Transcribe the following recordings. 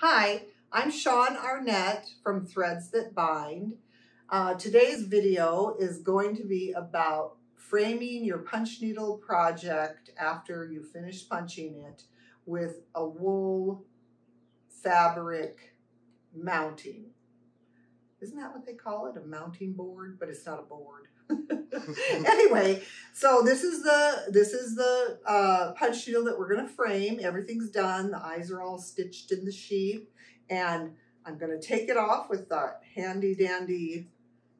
Hi, I'm Shawn Arnett from Threads That Bind. Today's video is going to be about framing your punch needle project after you finish punching it with a wool fabric mounting. Isn't that what they call it? A mounting board, but it's not a board. Anyway, so this is the punch needle that we're going to frame. Everything's done. The eyes are all stitched in the sheep, and I'm going to take it off with the handy dandy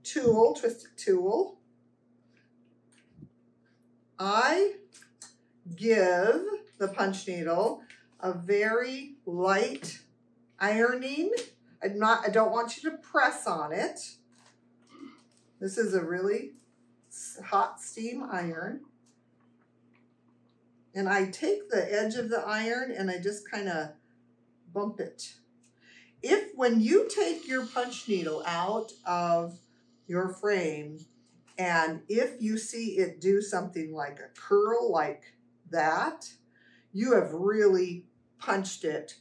tool, twisted tool. I give the punch needle a very light ironing. I don't want you to press on it. This is a really hot steam iron. And I take the edge of the iron and I just kind of bump it. If when you take your punch needle out of your frame and if you see it do something like a curl like that, you have really punched it.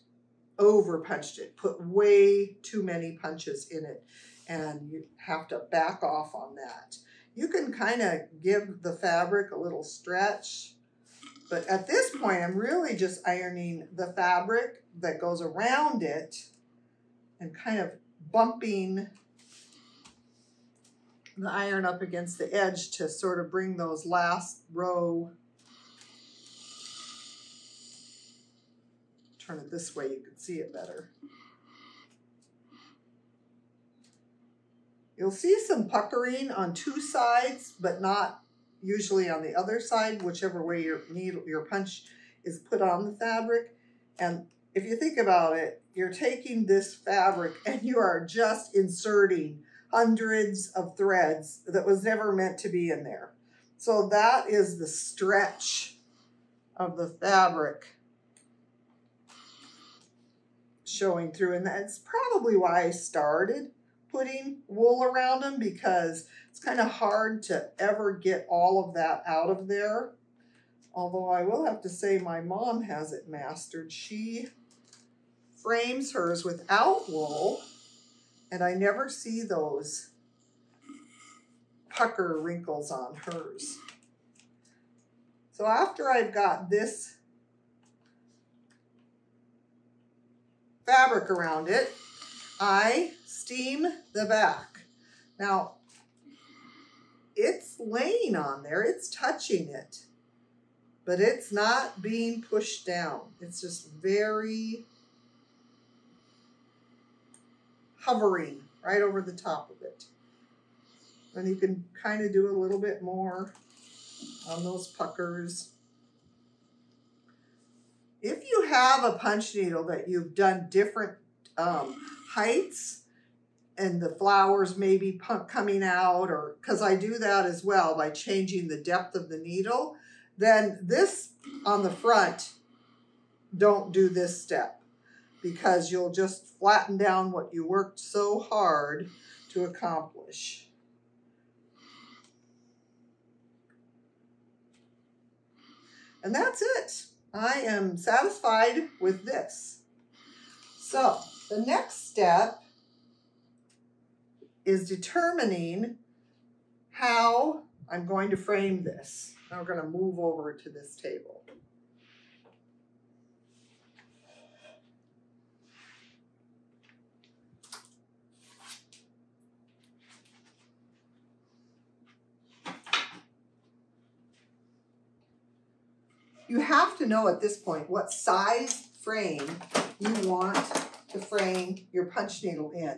Over-punched it, put way too many punches in it, and you have to back off on that. You can kind of give the fabric a little stretch, but at this point, I'm really just ironing the fabric that goes around it and kind of bumping the iron up against the edge to sort of bring those last row. Turn it this way, you can see it better. You'll see some puckering on two sides, but not usually on the other side, whichever way your punch is put on the fabric. And if you think about it, you're taking this fabric and you are just inserting hundreds of threads that was never meant to be in there. So that is the stretch of the fabric showing through, and that's probably why I started putting wool around them, because it's kind of hard to ever get all of that out of there. Although I will have to say my mom has it mastered. She frames hers without wool, and I never see those pucker wrinkles on hers. So after I've got this fabric around it, I steam the back. Now, it's laying on there, it's touching it, but it's not being pushed down. It's just very hovering right over the top of it. And you can kind of do a little bit more on those puckers. If you have a punch needle that you've done different heights and the flowers may be coming out, or because I do that as well by changing the depth of the needle, then this on the front, don't do this step, because you'll just flatten down what you worked so hard to accomplish. And that's it. I am satisfied with this. So the next step is determining how I'm going to frame this. Now we're going to move over to this table. You have to know at this point what size frame you want to frame your punch needle in.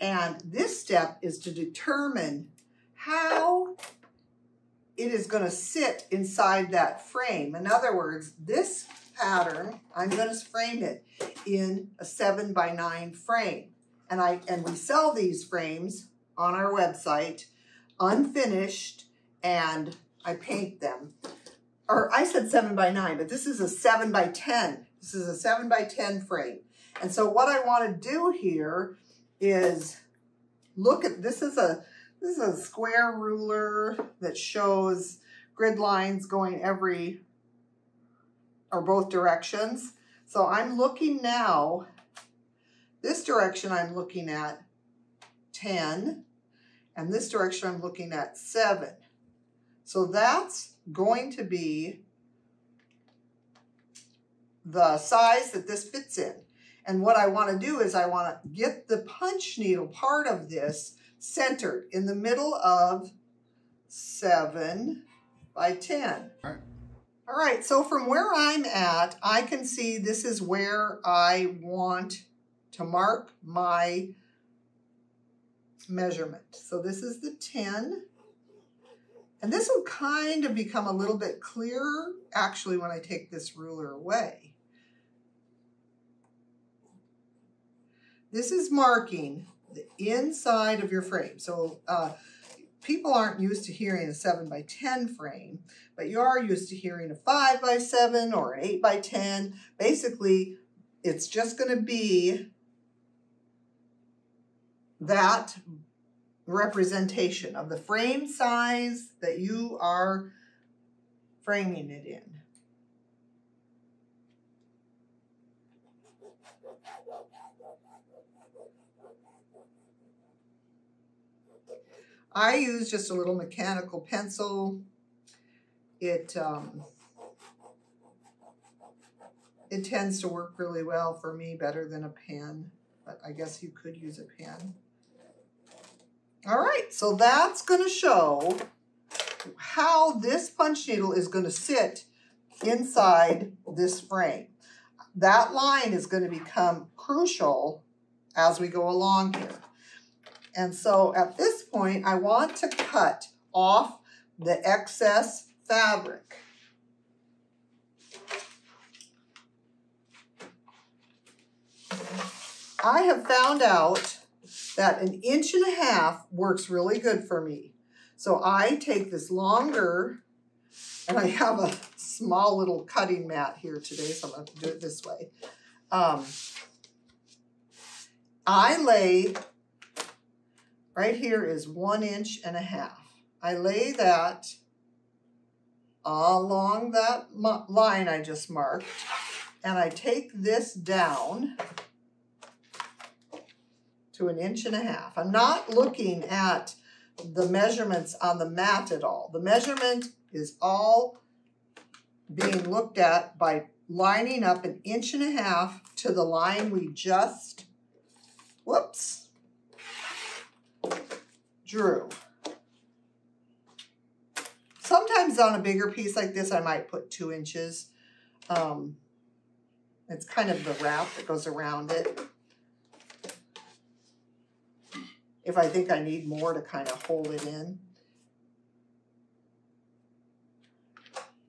And this step is to determine how it is going to sit inside that frame. In other words, this pattern, I'm going to frame it in a 7x9 frame. And we sell these frames on our website, unfinished, and I paint them. Or I said 7x9, but this is a 7x10. This is a 7x10 frame. And so what I want to do here is look at, this is a square ruler that shows grid lines going every, or both directions. So I'm looking now This direction I'm looking at 10, and this direction I'm looking at 7. So that's going to be the size that this fits in. And what I want to do is I want to get the punch needle part of this centered in the middle of 7 by 10. All right, so from where I'm at, I can see this is where I want to mark my measurement. So this is the 10. And this will kind of become a little bit clearer, actually, when I take this ruler away. This is marking the inside of your frame. So people aren't used to hearing a 7 by 10 frame, but you are used to hearing a 5 by 7 or an 8 by 10. Basically, it's just going to be that representation of the frame size that you are framing it in. I use just a little mechanical pencil. It tends to work really well for me, better than a pen, but I guess you could use a pen. All right, so that's going to show how this punch needle is going to sit inside this frame. That line is going to become crucial as we go along here. And so at this point, I want to cut off the excess fabric. I have found out that 1.5 inches works really good for me. So I take this longer, and I have a small little cutting mat here today, so I'm going to have to do it this way. I lay, right here is 1.5 inches. I lay that along that line I just marked, and I take this down to 1.5 inches. I'm not looking at the measurements on the mat at all. The measurement is all being looked at by lining up 1.5 inches to the line we just, whoops, drew. Sometimes on a bigger piece like this, I might put 2 inches. It's kind of the wrap that goes around it, if I think I need more to kind of hold it in.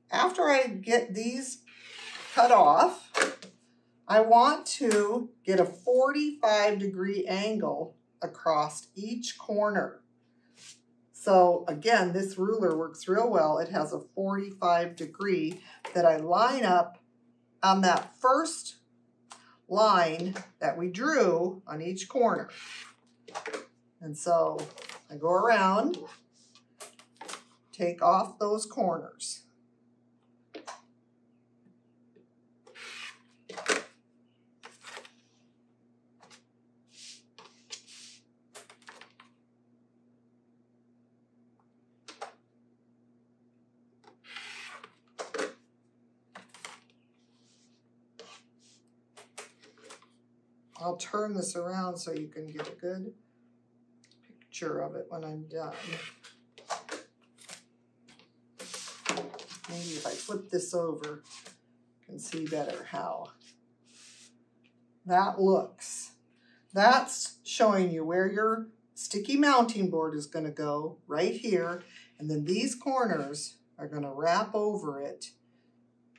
After I get these cut off, I want to get a 45-degree angle across each corner. So again, this ruler works real well. It has a 45-degree that I line up on that first line that we drew on each corner. And so I go around, take off those corners. I'll turn this around so you can get a good of it when I'm done. Maybe if I flip this over, you can see better how that looks. That's showing you where your sticky mounting board is going to go right here, and then these corners are going to wrap over it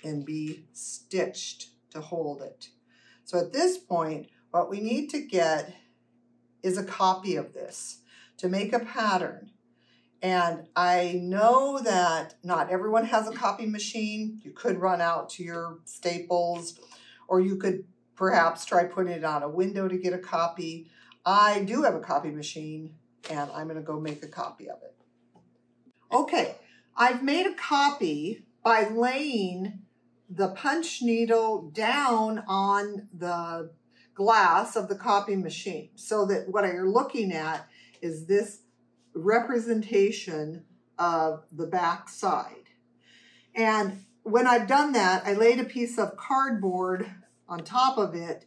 and be stitched to hold it. So at this point, what we need to get is a copy of this to make a pattern. And I know that not everyone has a copy machine. You could run out to your Staples, or you could perhaps try putting it on a window to get a copy. I do have a copy machine, and I'm gonna go make a copy of it. Okay, I've made a copy by laying the punch needle down on the glass of the copy machine, so that what you're looking at is this representation of the back side. And when I've done that, I laid a piece of cardboard on top of it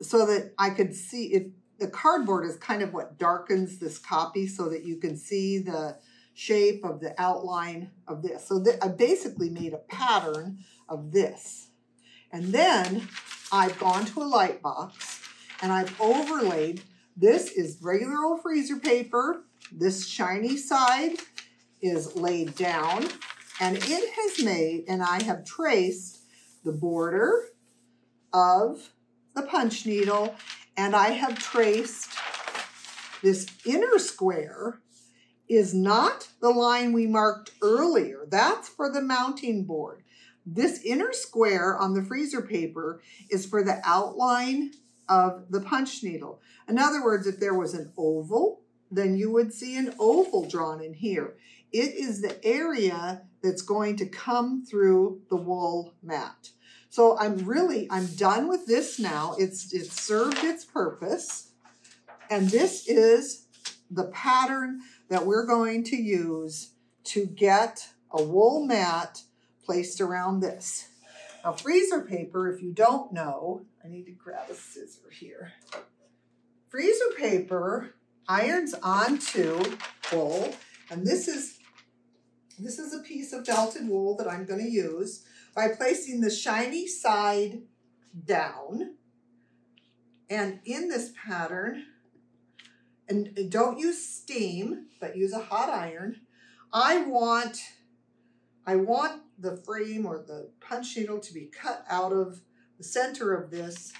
so that I could see it. The cardboard is kind of what darkens this copy so that you can see the shape of the outline of this. So I basically made a pattern of this. And then I've gone to a light box and I've overlaid. This is regular old freezer paper. This shiny side is laid down, and it has made, and I have traced the border of the punch needle, and I have traced this inner square is not the line we marked earlier. That's for the mounting board. This inner square on the freezer paper is for the outline of the punch needle. In other words, if there was an oval, then you would see an oval drawn in here. It is the area that's going to come through the wool mat. So I'm done with this now. It's served its purpose. And this is the pattern that we're going to use to get a wool mat placed around this. Now, freezer paper, if you don't know, I need to grab a scissor here. Freezer paper irons onto wool, and this is a piece of felted wool that I'm going to use by placing the shiny side down. And in this pattern, and don't use steam, but use a hot iron. I want the frame or the punch needle to be cut out of the center of this.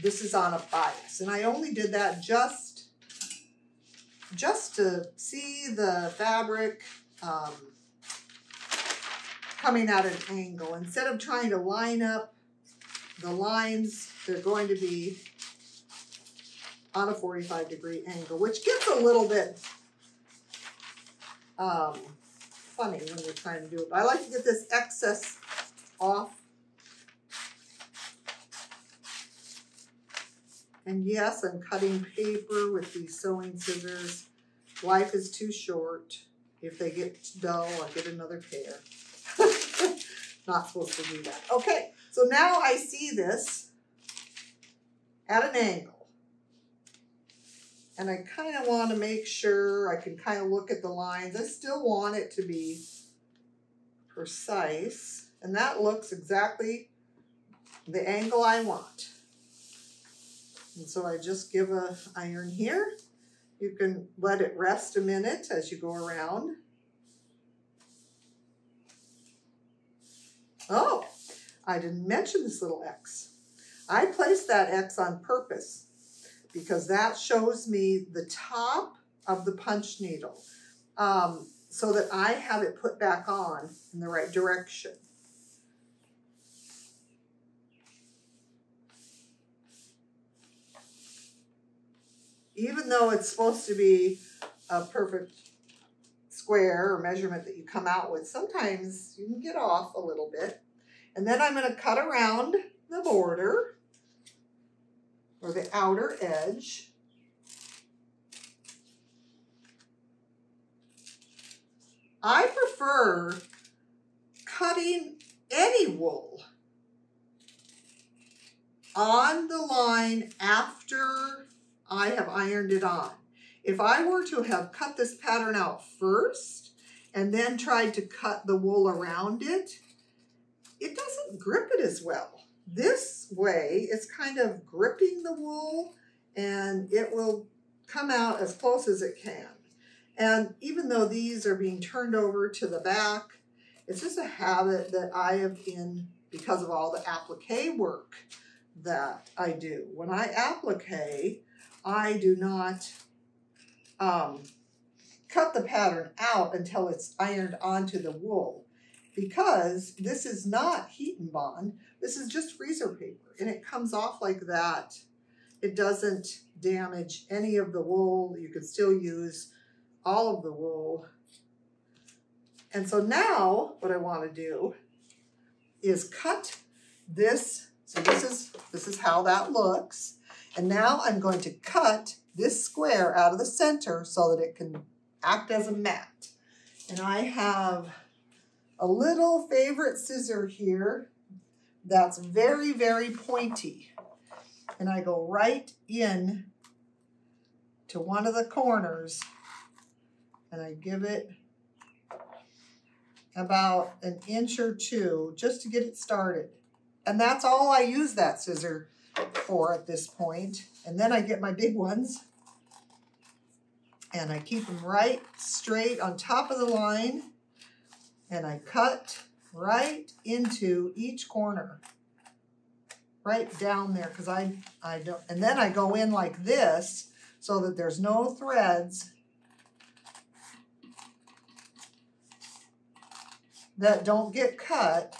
This is on a bias, and I only did that just to see the fabric coming at an angle. Instead of trying to line up the lines, they're going to be on a 45-degree angle, which gets a little bit funny when you're trying to do it. But I like to get this excess off. And yes, I'm cutting paper with these sewing scissors. Life is too short. If they get dull, I'll get another pair. Not supposed to do that. Okay, so now I see this at an angle. And I kind of want to make sure I can kind of look at the lines. I still want it to be precise. And that looks exactly the angle I want. And so I just give an iron here. You can let it rest a minute as you go around. Oh, I didn't mention this little X. I placed that X on purpose because that shows me the top of the punch needle so that I have it put back on in the right direction. Even though it's supposed to be a perfect square or measurement that you come out with, sometimes you can get off a little bit. And then I'm going to cut around the border or the outer edge. I prefer cutting any wool on the line after I have ironed it on. If I were to have cut this pattern out first and then tried to cut the wool around it, it doesn't grip it as well. This way, it's kind of gripping the wool and it will come out as close as it can. And even though these are being turned over to the back, it's just a habit that I have in because of all the applique work that I do. When I applique, I do not cut the pattern out until it's ironed onto the wool, because this is not heat and bond. This is just freezer paper, and it comes off like that. It doesn't damage any of the wool. You can still use all of the wool. And so now what I want to do is cut this So this is how that looks. And now I'm going to cut this square out of the center so that it can act as a mat. And I have a little favorite scissor here that's very, very pointy. And I go right in to one of the corners and I give it about an inch or two just to get it started. And that's all I use that scissor for at this point. And then I get my big ones and I keep them right straight on top of the line and I cut right into each corner, right down there, because I don't, and then I go in like this so that there's no threads that don't get cut.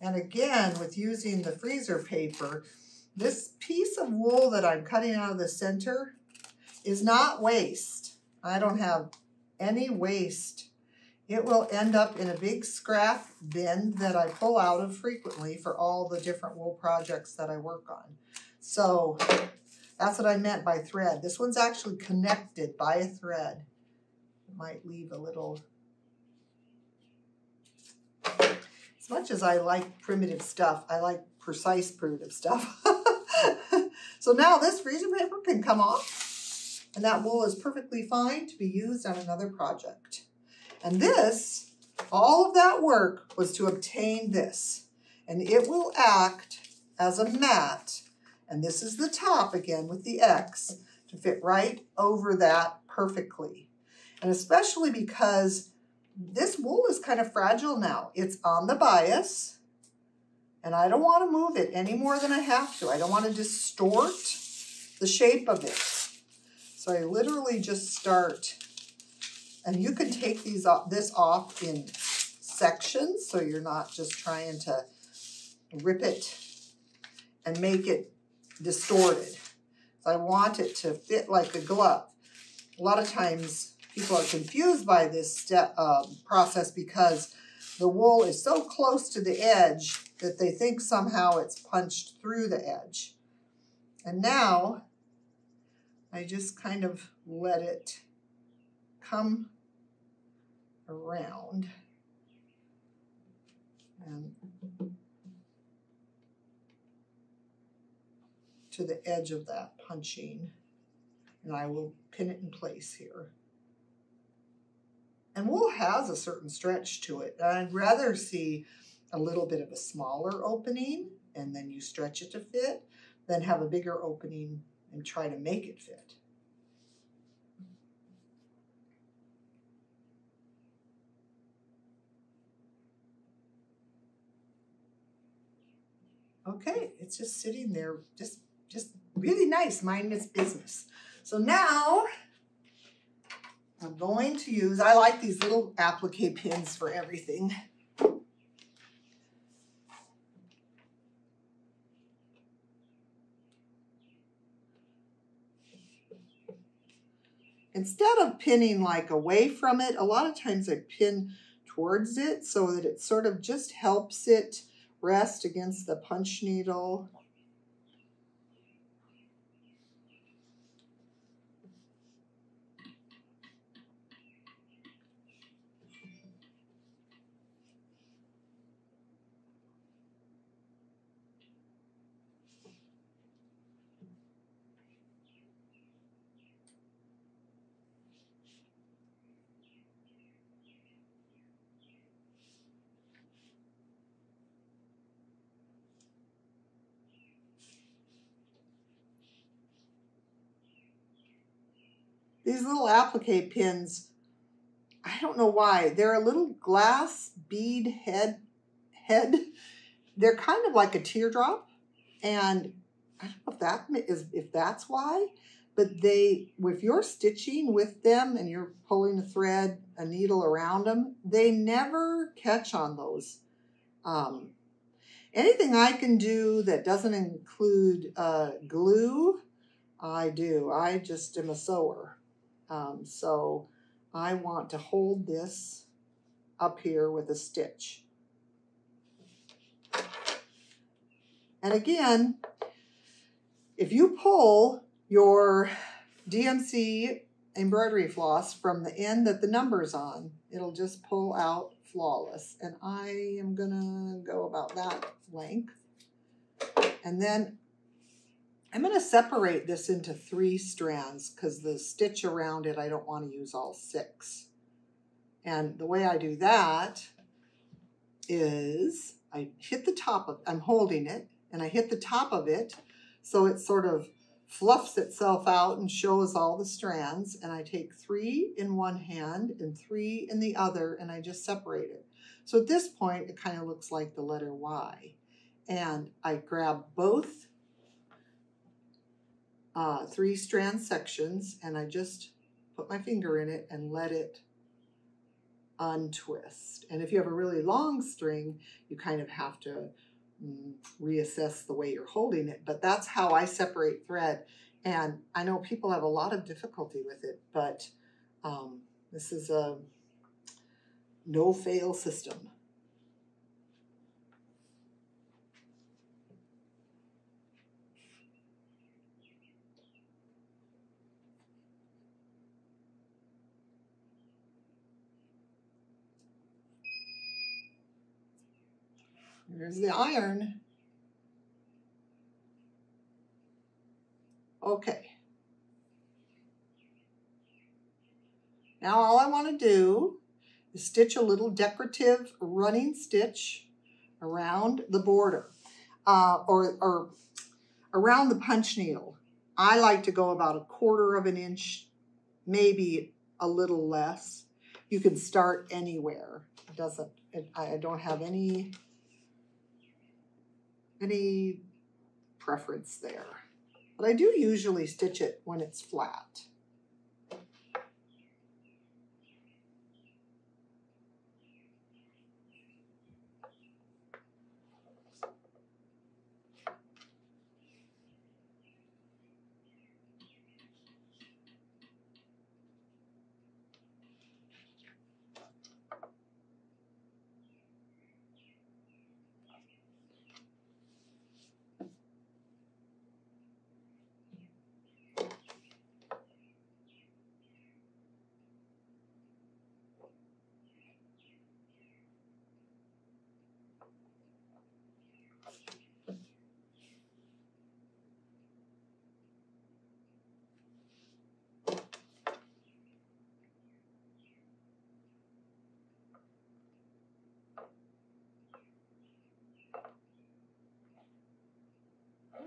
And again, with using the freezer paper, this piece of wool that I'm cutting out of the center is not waste. I don't have any waste. It will end up in a big scrap bin that I pull out of frequently for all the different wool projects that I work on. So that's what I meant by thread. This one's actually connected by a thread. It might leave a little. As much as I like primitive stuff, I like precise primitive stuff. So now this freezer paper can come off and that wool is perfectly fine to be used on another project. And this, all of that work was to obtain this, and it will act as a mat. And this is the top again with the X to fit right over that perfectly. And especially because this wool is kind of fragile now. It's on the bias and I don't want to move it any more than I have to. I don't want to distort the shape of it. So I literally just start, and you can take these off, this off in sections so you're not just trying to rip it and make it distorted. So I want it to fit like a glove. A lot of times people are confused by this step, process, because the wool is so close to the edge that they think somehow it's punched through the edge. And now I just kind of let it come around. And to the edge of that punching. And I will pin it in place here. And wool has a certain stretch to it. I'd rather see a little bit of a smaller opening and then you stretch it to fit than have a bigger opening and try to make it fit. Okay, it's just sitting there, just really nice, minding its business. So now I'm going to use, I like these little applique pins for everything. Instead of pinning like away from it, a lot of times I pin towards it so that it sort of just helps it rest against the punch needle. These little applique pins, I don't know why, they're a little glass bead head. They're kind of like a teardrop, and I don't know if that's why, but they, if you're stitching with them and you're pulling a thread, a needle around them, they never catch on those. Anything I can do that doesn't include glue, I do. I just am a sewer. So I want to hold this up here with a stitch. And again, if you pull your DMC embroidery floss from the end that the number's on, it'll just pull out flawless. And I am gonna go about that length. And then I'm gonna separate this into 3 strands because the stitch around it, I don't want to use all 6. And the way I do that is I hit the top of, I'm holding it, and I hit the top of it so it sort of fluffs itself out and shows all the strands, and I take 3 in one hand and 3 in the other, and I just separate it. So at this point, it kind of looks like the letter Y. And I grab both 3 strand sections, and I just put my finger in it and let it untwist. And if you have a really long string, you kind of have to reassess the way you're holding it, but that's how I separate thread. And I know people have a lot of difficulty with it, but this is a no-fail system. Here's the iron. Okay. Now all I want to do is stitch a little decorative running stitch around the border or around the punch needle. I like to go about 1/4 of an inch, maybe a little less. You can start anywhere. It doesn't, I don't have any preference there. But I do usually stitch it when it's flat.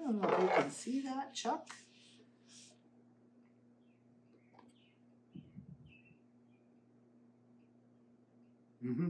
I don't know if you can see that, Chuck. Mm-hmm.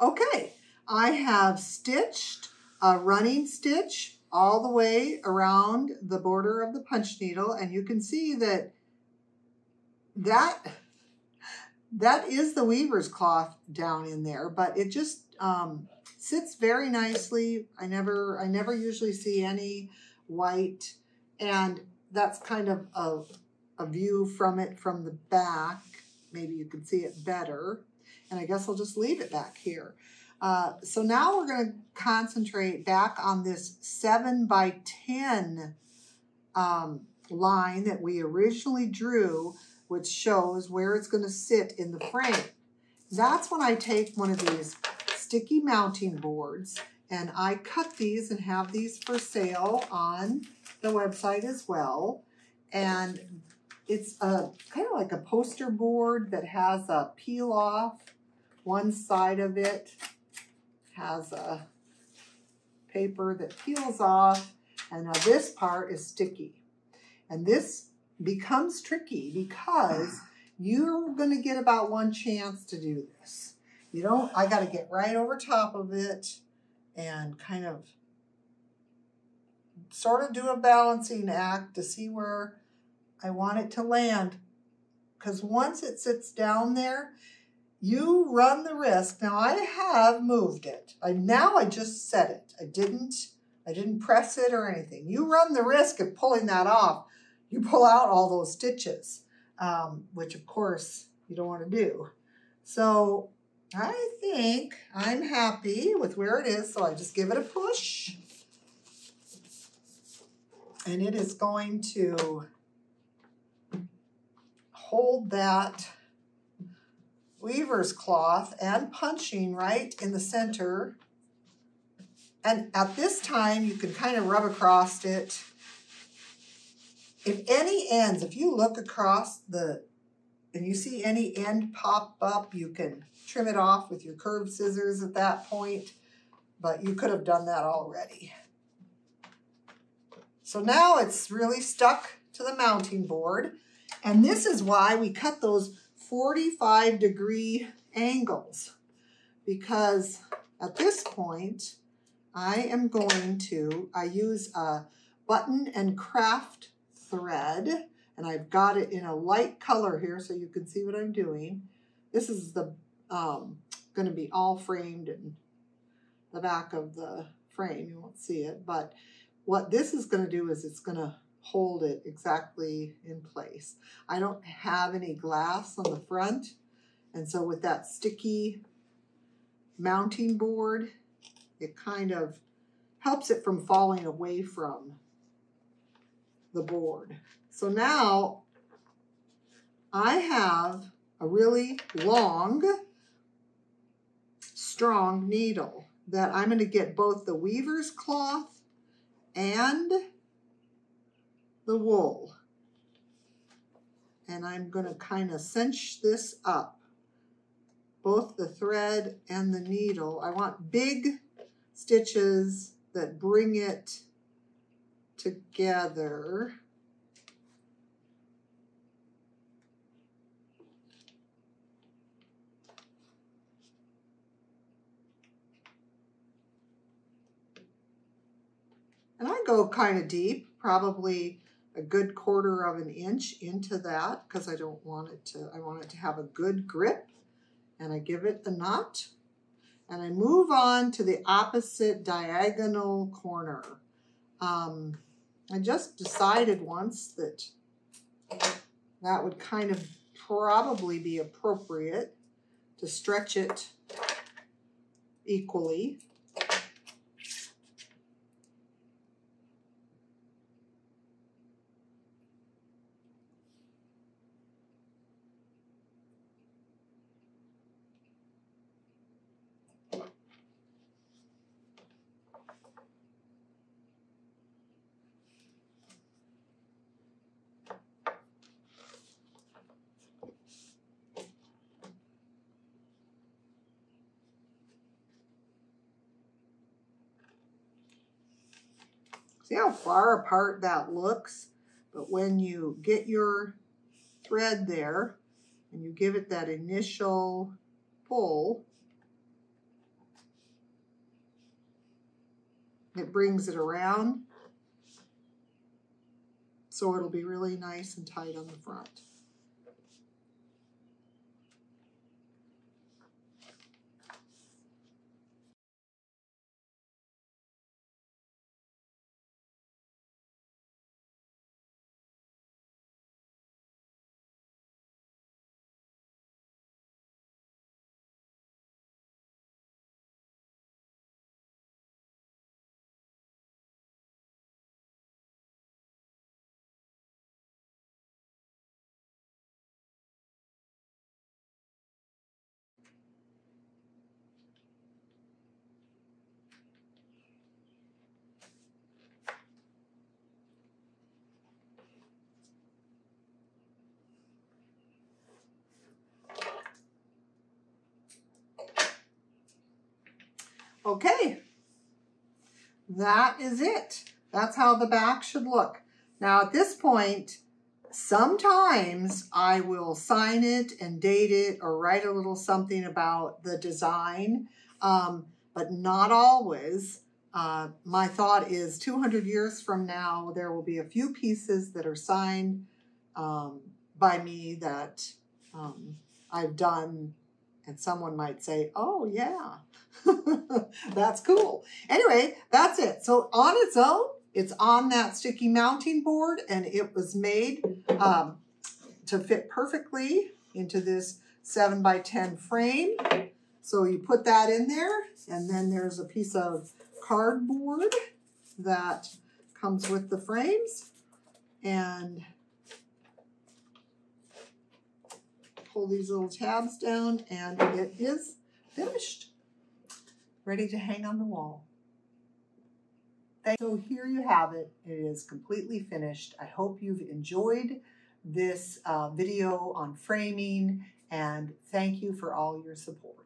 Okay, I have stitched a running stitch all the way around the border of the punch needle, and you can see that that is the weaver's cloth down in there, but it just sits very nicely. I never usually see any white, and that's kind of a view from it from the back. Maybe you can see it better. And I guess I'll just leave it back here. So now we're going to concentrate back on this 7 by 10 line that we originally drew, which shows where it's going to sit in the frame. That's when I take one of these sticky mounting boards, and I cut these and have these for sale on the website as well. and it's kind of like a poster board that has a peel off. One side of it has a paper that peels off, and now this part is sticky. And this becomes tricky because you're going to get about one chance to do this. You know, I got to get right over top of it and kind of sort of do a balancing act to see where I want it to land. Because once it sits down there, you run the risk. Now I have moved it. I just set it. I didn't press it or anything. You run the risk of pulling that off. You pull out all those stitches, which of course you don't want to do. So I think I'm happy with where it is. So I just give it a push. And it is going to hold that weaver's cloth and punching right in the center. And at this time, you can kind of rub across it. If any ends, if you look across the, and you see any end pop up, you can trim it off with your curved scissors at that point, but you could have done that already. So now it's really stuck to the mounting board. And this is why we cut those 45-degree angles, because at this point, I use a button and craft thread, and I've got it in a light color here so you can see what I'm doing. This is the going to be all framed in the back of the frame. You won't see it, but what this is going to do is it's going to hold it exactly in place. I don't have any glass on the front, and so with that sticky mounting board, it kind of helps it from falling away from the board. So now I have a really long, strong needle that I'm going to get both the weaver's cloth and the wool. And I'm going to kind of cinch this up, both the thread and the needle. I want big stitches that bring it together. And I go kind of deep, probably a good 1/4 of an inch into that, because I don't want it to, I want it to have a good grip. And I give it a knot. And I move on to the opposite diagonal corner. I just decided once that that would kind of probably be appropriate to stretch it equally. See how far apart that looks, but when you get your thread there and you give it that initial pull, it brings it around, so it'll be really nice and tight on the front. Okay, that is it. That's how the back should look. Now at this point, sometimes I will sign it and date it or write a little something about the design, but not always. My thought is 200 years from now, there will be a few pieces that are signed by me that I've done, and someone might say, oh yeah, that's cool. Anyway, that's it. So on its own, it's on that sticky mounting board, and it was made to fit perfectly into this 7x10 frame. So you put that in there, and then there's a piece of cardboard that comes with the frames, and pull these little tabs down, and it is finished, ready to hang on the wall. So here you have it. It is completely finished. I hope you've enjoyed this video on framing, and thank you for all your support.